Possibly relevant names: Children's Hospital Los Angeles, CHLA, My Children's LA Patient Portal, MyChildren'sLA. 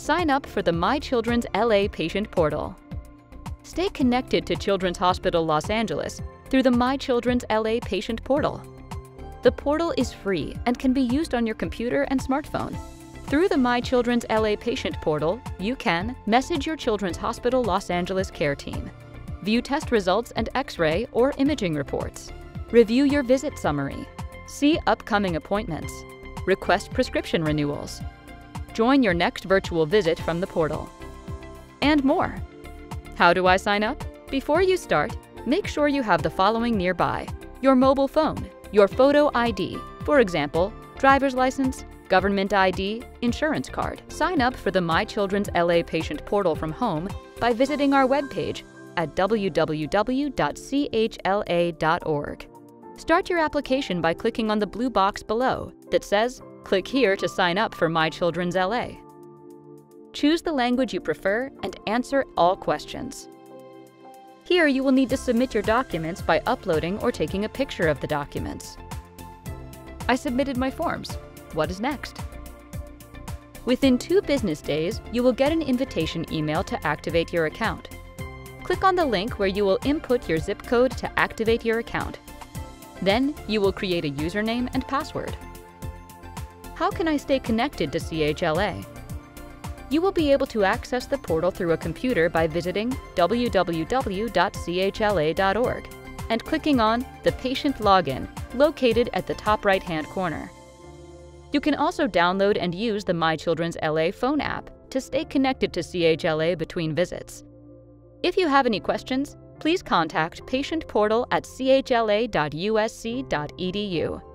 sign up for the My Children's LA Patient Portal. Stay connected to Children's Hospital Los Angeles through the My Children's LA Patient Portal. The portal is free and can be used on your computer and smartphone. Through the My Children's LA Patient Portal, you can message your Children's Hospital Los Angeles care team, view test results and X-ray or imaging reports, review your visit summary, see upcoming appointments, request prescription renewals, join your next virtual visit from the portal, and more. How do I sign up? Before you start, make sure you have the following nearby: your mobile phone, your photo ID, for example, driver's license, government ID, insurance card. Sign up for the My Children's LA Patient Portal from home by visiting our webpage at www.chla.org. Start your application by clicking on the blue box below that says, "Click here to sign up for My Children's LA." Choose the language you prefer and answer all questions. Here, you will need to submit your documents by uploading or taking a picture of the documents. I submitted my forms. What is next? Within 2 business days, you will get an invitation email to activate your account. Click on the link where you will input your zip code to activate your account. Then, you will create a username and password. How can I stay connected to CHLA? You will be able to access the portal through a computer by visiting www.chla.org and clicking on the Patient Login located at the top right-hand corner. You can also download and use the My Children's LA phone app to stay connected to CHLA between visits. If you have any questions, please contact patientportal@chla.usc.edu.